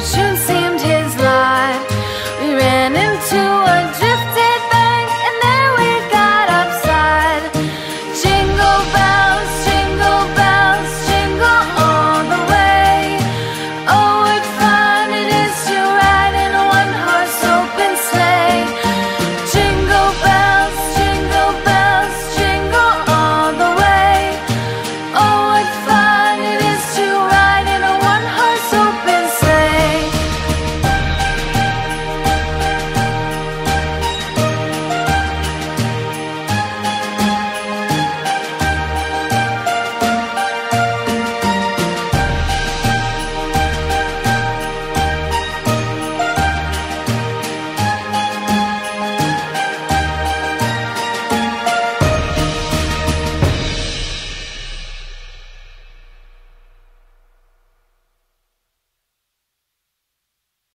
fortune seems